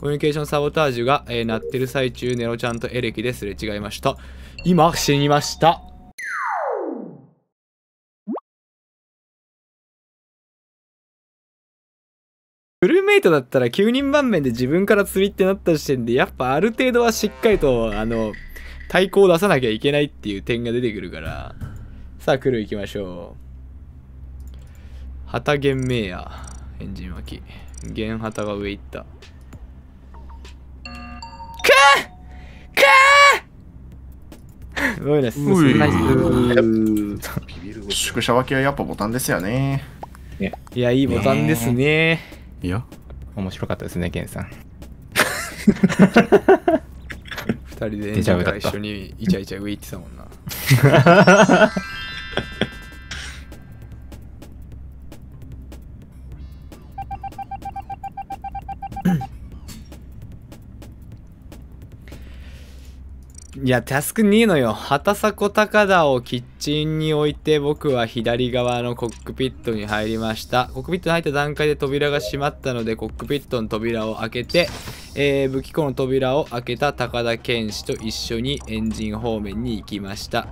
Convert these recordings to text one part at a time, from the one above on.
コミュニケーションサボタージュが、鳴ってる最中、ネロちゃんとエレキですれ違いました。今、死にました。フルメイトだったら9人盤面で自分から釣りってなった時点で、やっぱある程度はしっかりと、対抗を出さなきゃいけないっていう点が出てくるから。さあ、クルー行きましょう。旗玄明や。エンジン巻き。玄旗が上行った。すごいです。宿舎分けはやっぱボタンですよね。いや、いいボタンですね。いや、面白かったですね、ケンさん。2人で一緒にイチャイチャ上行ってたもんな。いや、タスク2のよ。畑迫高田をキッチンに置いて、僕は左側のコックピットに入りました。コックピットに入った段階で扉が閉まったので、コックピットの扉を開けて、武器庫の扉を開けた高田健士と一緒にエンジン方面に行きました。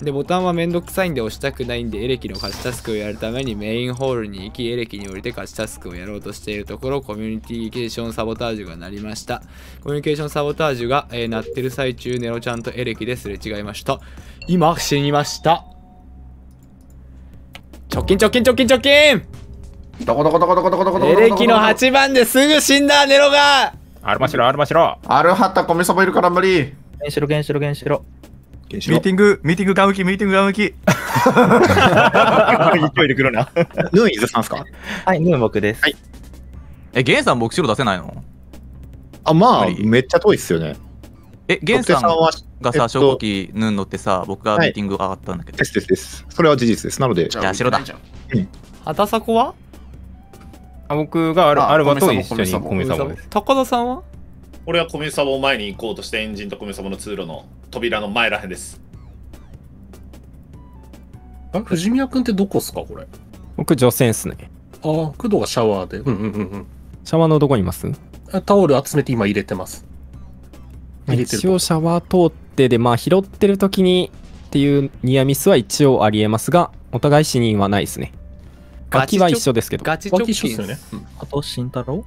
で、ボタンはめんどくさいんで押したくないんで、エレキの勝ちタスクをやるためにメインホールに行き、エレキに降りて勝ちタスクをやろうとしているところ、コミュニケーションサボタージュが鳴りました。コミュニケーションサボタージュが、鳴ってる最中、ネロちゃんとエレキですれ違いました。今、死にました。直近どこエレキの8番ですぐ死んだ、ネロが。アルハタ、コメサボいるから無理。ゲンシロ。ミーティングが向き、勢いで来るな。ヌンイズさんですか？はい、ヌン僕です。ゲンさん、僕白出せないの？あ、まあ、めっちゃ遠いっすよね。ゲンさんがさ、初号機ヌン乗ってさ、僕がミーティング上がったんだけど。です。それは事実です。なので、じゃあ白だ。畑迫は？僕がアルバと一緒に米サボです。高田さんは？俺は米サボを前に行こうとして、エンジンと米サボの通路の扉の前らへんです。あれ、藤宮君ってどこっすか、これ？僕、女性っすね。ああ、工藤がシャワーで。シャワーのどこにいます？タオル集めて今入れてます。一応シャワー通ってで、まあ拾ってる時にっていうニアミスは一応ありえますが、お互い死人はないですね。脇は一緒ですけど。ガチ直近ですよね。あと、慎太郎？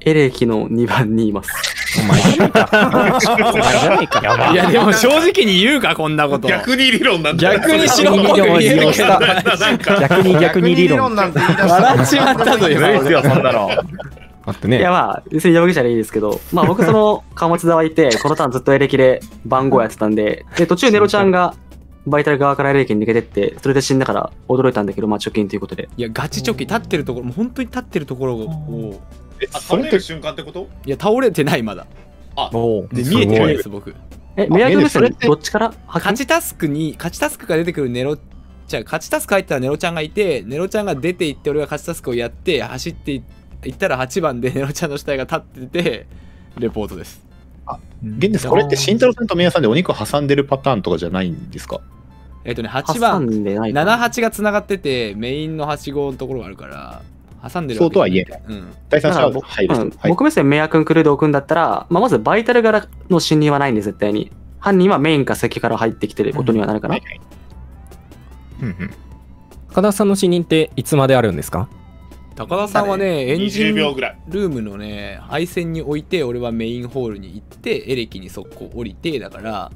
エレキの2番にいます。お前じゃないか。いや、でも正直に言うか、こんなこと。逆に理論なんだ。逆に理論なんだ。笑っちまったというか。いや、そんなの。いや、まあ、別に山口じゃないですけど、まあ、僕、貨物沢いて、このターンずっとエレキで番号やってたんで、途中、ネロちゃんが、バイタル側からエレキに抜けてって、それで死んだから驚いたんだけど、まあ貯金ということで。いや、ガチ貯金、立ってるところ、もう本当に立ってるところを。倒れる瞬間ってこと？いや、倒れてない、まだ。あ、で、見えてないです、僕。目上げですよね、どっちから？勝ちタスクが出てくるネロ、じゃあ、勝ちタスク入ったらネロちゃんがいて、ネロちゃんが出ていって、俺が勝ちタスクをやって、走っていったら8番でネロちゃんの死体が立ってて、レポートです。現です。これって慎太郎さんと宮さんでお肉挟んでるパターンとかじゃないんですか？8番78がつながっててメインのはしごのところがあるから挟んでるわけじゃない。そうとは言えない。第3者は入る。僕目線メア君クルーで置くんだったら、まあ、まずバイタル柄の侵入はないんで絶対に犯人はメインか先から入ってきてることにはなるかな。高田さんの侵入っていつまであるんですか？高田さんはね、エンジンルームのね、配線に置いて、俺はメインホールに行って、エレキに速攻降りて、だから、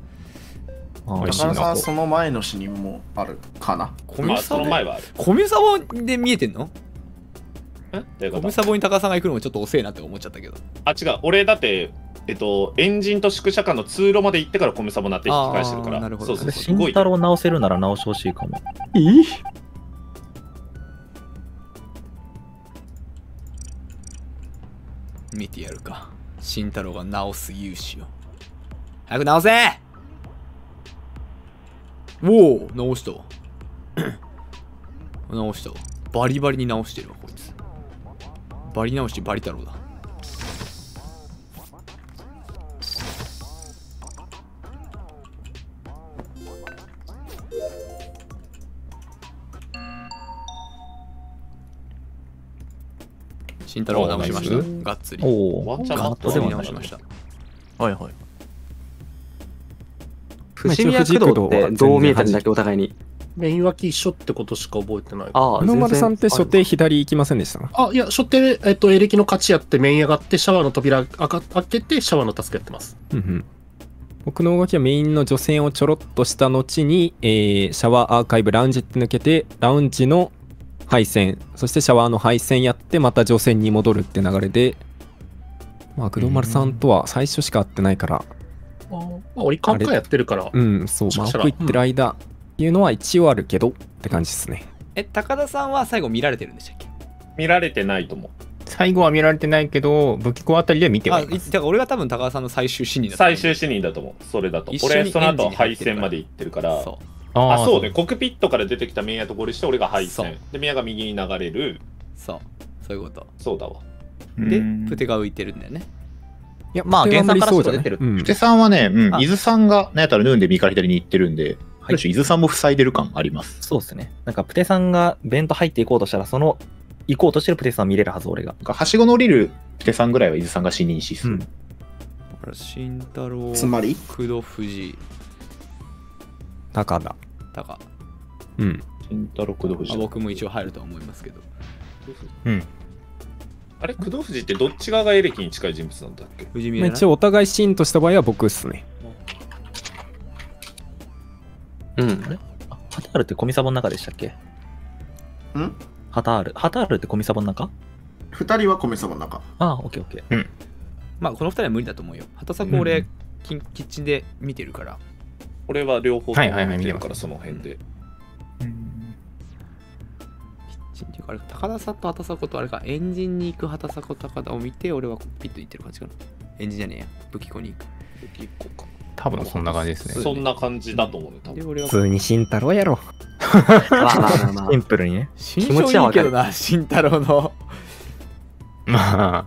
高田さん、その前の死人もあるかな。コミサボで見えてんの？コミサボに高田さんが行くのもちょっと遅えなって思っちゃったけど。あ、違う、俺だって、エンジンと宿舎間の通路まで行ってからコミサボになって引き返してるから、慎太郎直せるなら直してほしいかも。いい？見てやるか、慎太郎が直す勇姿を。早く直せ。おお、直したわ。バリバリに直してるわ、こいつ。バリ直しバリ太郎だ。慎太郎を直しました。がっつりおがっつり直しました。はいはい。伏見躍動ってどう見えたんだっけ。お互いにメイン脇一緒ってことしか覚えてない。ああ、ノーマルさんって初手左行きませんでした？あ、いや、初手、エレキの勝ちやってメイン上がって、シャワーの扉開けて、シャワーの助けやってます。うんうん。僕の動きはメインの除染をちょろっとした後に、シャワーアーカイブ、ラウンジって抜けて、ラウンジの配線、そしてシャワーの配線やって、また除染に戻るって流れで、まあ、グローマルさんとは最初しか会ってないから。ああ、俺、カンカンやってるから。うん、そう、マーク行ってる間。うんいうのは一応あるけどって感じですね。高田さんは最後見られてるんでしたっけ？見られてないと思う。最後は見られてないけど、武器庫あたりで見てはいます。だから俺が多分高田さんの最終死人だと思う。最終死人だと思う。それだと俺その後配線まで行ってるから。あ、そうね。コクピットから出てきたメイヤと合流して俺が配線で、メイヤが右に流れる。そう、そういうこと。そうだわ。でプテが浮いてるんだよね。いや、まあ原産から外出てるプテさんはね。伊豆さんが何やったらヌーンで右から左に行ってるんで、伊豆さんも塞いでる感あります。そうですね。なんかプテさんがベント入っていこうとしたら、その行こうとしてるプテさん見れるはず、俺が。はしごの降りるプテさんぐらいは伊豆さんが信任しする。だから慎太郎、つまり工藤、藤井、高田、高。うん。慎太郎、工藤、藤井。僕も一応入るとは思いますけど。うん。あれ、工藤藤井ってどっち側がエレキに近い人物なんだっけ？一応お互いシーンとした場合は僕っすね。うん、あれハタールってコミサボの中でしたっけ？ん？ハタールってコミサボの中？二人はコミサボの中。ああ、オッケーオッケー。うん。まあ、この二人は無理だと思うよ。ハタサコ俺、キッチンで見てるから。俺は両方見てるから、その辺で。うん。キッチンっていうか、あれ、高田さんとハタサコとあれか、エンジンに行くハタサコ高田を見て、俺はコックピット行ってる感じかな。エンジンじゃねえや。武器庫に行く。武器庫か。多分そんな感じですね。そんな感じだと思う。普通に慎太郎やろ。シンプルにね。気持ちはいいけどな、慎太郎の。まあ。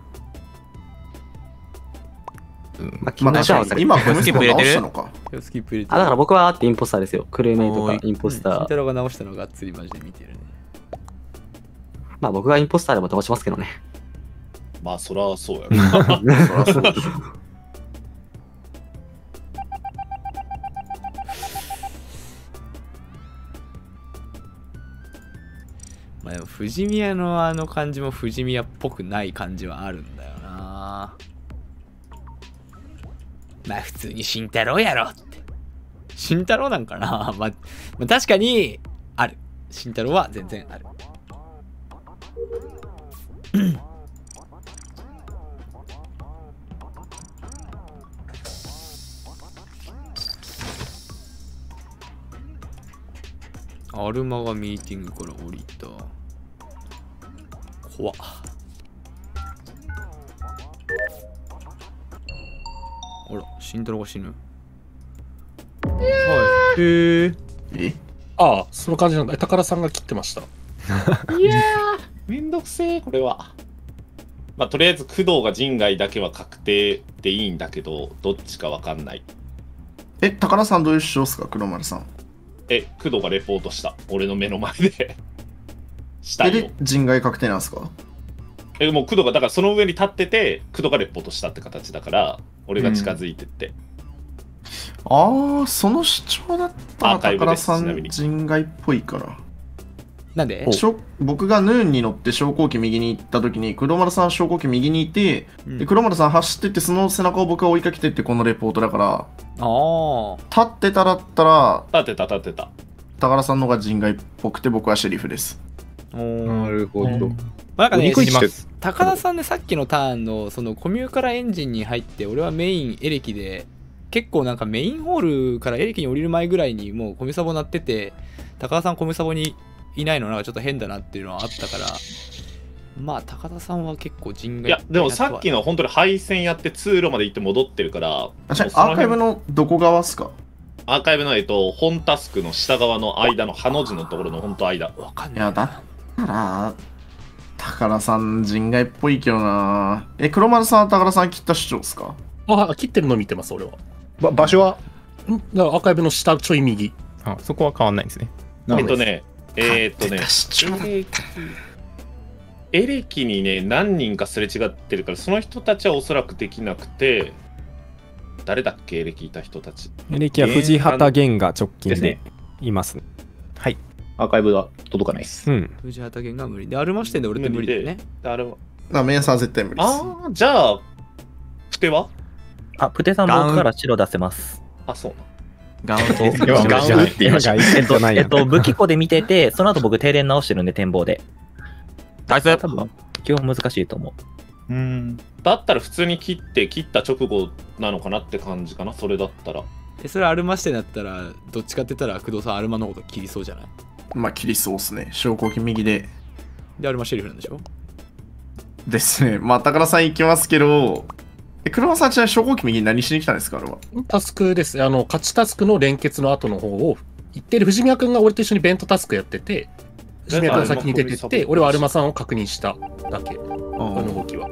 今、スキップ入れてるのか。だから僕はあってインポスターですよ。クレーメイとかインポスター。慎太郎が直したのがっつりマジで見てるね。まあ僕がインポスターでも飛ばしますけどね。まあそらそうやろ。まあでも富士宮のあの感じも富士宮っぽくない感じはあるんだよな。まあ普通に慎太郎やろって。慎太郎なんかな。まあ確かにある。慎太郎は全然ある。アルマがミーティングから降りた。怖っ。あら、慎太郎が死ぬ。はい。え、ああ、その感じなんだ。宝さんが切ってました。いやー、めんどくせえ、これは。まあ、とりあえず工藤が陣外だけは確定でいいんだけど、どっちかわかんない。宝さんどういう主張ですか、黒丸さん。工藤がレポートした。俺の目の前で。したよ。で、人外確定なんですか？もう工藤が、だからその上に立ってて、工藤がレポートしたって形だから、俺が近づいてって。ああ、その主張だったら、宝さん、人外っぽいから。なんで？僕がヌーンに乗って昇降機右に行った時に、黒丸さん昇降機右にいて、で黒丸さん走ってって、その背中を僕が追いかけてって、このレポートだから、立ってただったら、立ってた。宝さんの方が人外っぽくて、僕はシェリフです。なるほど。なんかね、高田さんでさっきのターンの、そのコミューからエンジンに入って、俺はメインエレキで、結構なんかメインホールからエレキに降りる前ぐらいに、もうコミサボなってて、高田さんコミサボに、いないのなんかちょっと変だなっていうのはあったから、まあ高田さんは結構人外。いやでもさっきの本当に配線やって通路まで行って戻ってるから。アーカイブのどこ側っすか？アーカイブの本タスクの下側の間のハの字のところの本当間。わかんない。いやだったら高田さん人外っぽいけどな。黒丸さん高田さん切った主張っすか？あ、切ってるの見てます俺は。場所はんだからアーカイブの下ちょい右。あ、そこは変わんないんですね。ね、エレキにね何人かすれ違ってるから、その人たちはおそらくできなくて、誰だっけエレキいた人たち。エレキは藤畑玄が直近でいますね。はい。アーカイブは届かないです。うん。藤畑玄が無理で、アルマ視点で俺って無理だよね。あれは。あ、メンさん絶対無理です。ああ、じゃあ、プテは？あ、プテさん僕から白出せます。あ、そうな。ガウンと武器庫で見てて、その後僕停電直してるんで展望で。大体多分基本難しいと思う。うん。だったら普通に切った直後なのかなって感じかな、それだったら。それアルマ視点だったら、どっちかって言ったら工藤さんアルマのこと切りそうじゃない？まあ切りそうっすね。昇降機右で。でアルマシェリフなんでしょ？ですね。まあ高田さん行きますけど。車さん、ちなみに初号機右に何しに来たんですか、あれは。タスクですね。勝ちタスクの連結の後の方を行ってる藤宮君が俺と一緒にベントタスクやってて、藤宮君が先に出てって、俺はアルマさんを確認しただけ、この動きは。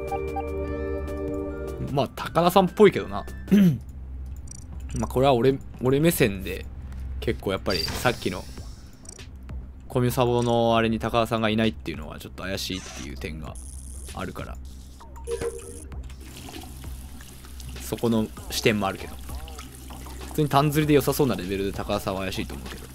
まあ、高田さんっぽいけどな。まあ、これは俺目線で、結構やっぱりさっきのコミュサボのあれに高田さんがいないっていうのはちょっと怪しいっていう点があるから。そこの視点もあるけど、普通に単釣りで良さそうなレベルで高田さんは怪しいと思うけど、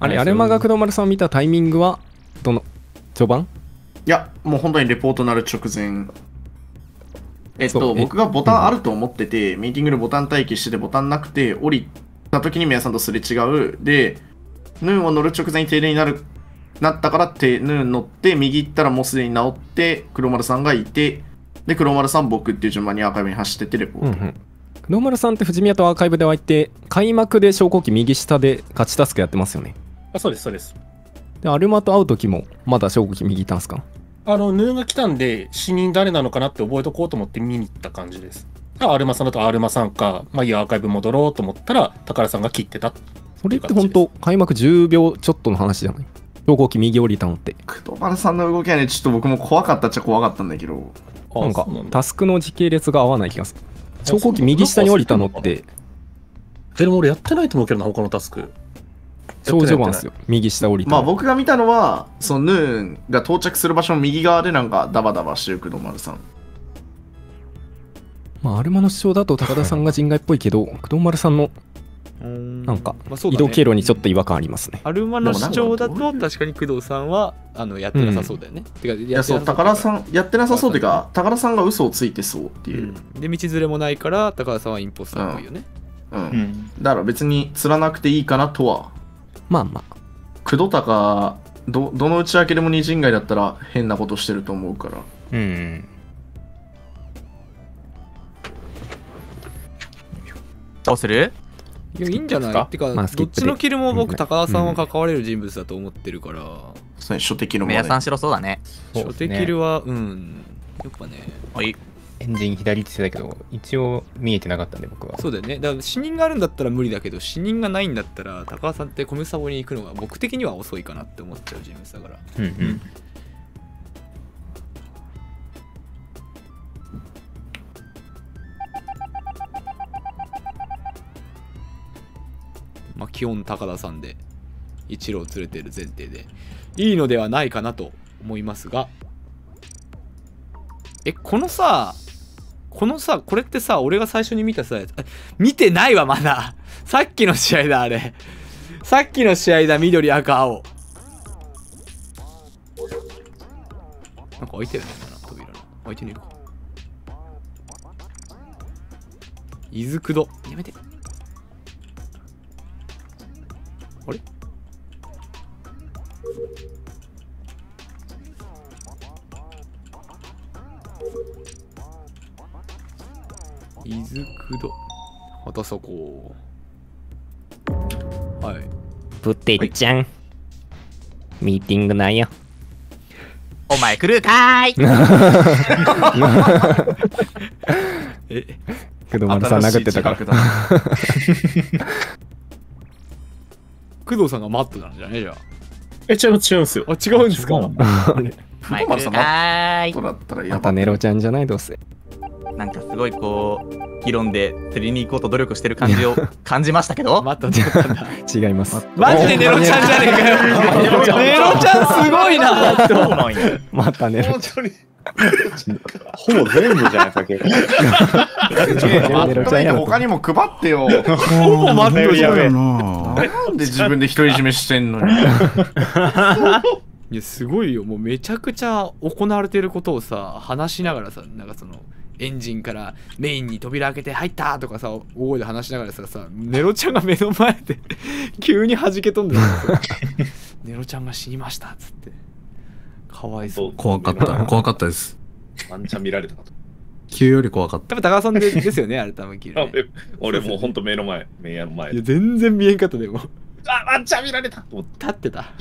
あれアルマが黒丸さんを見たタイミングはどの序盤？いやもう本当にレポートなる直前、僕がボタンあると思ってて、ミーティングでボタン待機しててボタンなくて降りた時に皆さんとすれ違うで。ヌーンを乗る直前に停電になったからって、ヌーン乗って、右行ったらもうすでに治って、黒丸さんがいて、で、黒丸さん僕っていう順番にアーカイブに走っててレポート。黒丸さんって藤宮とアーカイブで湧いて、開幕で昇降機右下で勝ちタスクやってますよね。あ、そうです、そうです。で、アルマと会う時も、まだ昇降機右いたんすか？ヌーンが来たんで、死人誰なのかなって覚えとこうと思って見に行った感じです。アルマさんだとアルマさんか、まあいいや、アーカイブ戻ろうと思ったら、高田さんが切ってた。それって本当開幕10秒ちょっとの話じゃない？昇降機右降りたのって。黒丸さんの動きはねちょっと僕も怖かったっちゃ怖かったんだけど、なんかタスクの時系列が合わない気がする。昇降機右下に降りたのってでも俺やってないと思うけどな、他のタスク少女版ですよ。右下降りた、まあ僕が見たのはそのヌーンが到着する場所の右側でなんかダバダバしてる黒丸さん。まあアルマの主張だと高田さんが人外っぽいけど、黒丸さんのなんか移動経路にちょっと違和感ありますね。アルマの主張だと確かに工藤さんはやってなさそうだよね。てかいやそう、高田さんやってなさそうというか高田さんが嘘をついてそうっていうで、道連れもないから高田さんはインポスターっぽいよね。うんだから別に釣らなくていいかなとは。まあまあ工藤高どの内訳でも二人外だったら変なことしてると思うから。うんどうする？いや、いいんじゃない？ってか、どっちのキルも僕、高田さんは関われる人物だと思ってるから。そうね、初手キルも。皆さん白そうだね。初手キルは、うん。やっぱね。はい。エンジン左って言ってたけど、一応見えてなかったんで、僕は。そうだよね。だから、死人があるんだったら無理だけど、死人がないんだったら、高田さんってコミュサボに行くのが僕的には遅いかなって思っちゃう人物だから。うんうん。まあ基本高田さんで一郎を連れてる前提でいいのではないかなと思いますが、このさこれってさ、俺が最初に見たさ、見てないわまだ。さっきの試合だ、あれさっきの試合だ。緑赤青なんか開いてるのかな、扉の開いてねえか。伊豆くどやめて、あれ伊豆くどまたそこ。はい、プテちゃん、はい、ミーティングなんよ。お前来るかーい。え工藤丸さん殴ってたから工藤さんがマットなんじゃねえじゃん。え、違うんすよ。あ、違うんですか。工藤丸さんマットだったらやばい。またネロちゃんじゃない、どうせ。なんかすごいこう、議論で釣りに行こうと努力してる感じを感じましたけど。マットちゃんだ。違います。マジでネロちゃんじゃねえかよ。ネロちゃんすごいな。そうなんや。またネロちゃん。ほぼ全部じゃないか、結構。マットちゃん他にも配ってよ。ほぼマットちゃんやな。なんで自分で独り占めしてんのよ。いやすごいよ、もうめちゃくちゃ行われてることをさ話しながらさ、なんかそのエンジンからメインに扉開けて入ったとかさ大声で話しながらさネロちゃんが目の前で急に弾け飛んでるネロちゃんが死にましたっつってかわいそう。怖かった、怖かったです。ワンチャン見られたかと。急より怖かった。多分高さんですよね、あれ多分急ね。俺もうほんと目の前、目の前。いや全然見えんかった。でもあワンチャン見られたと思って立ってた。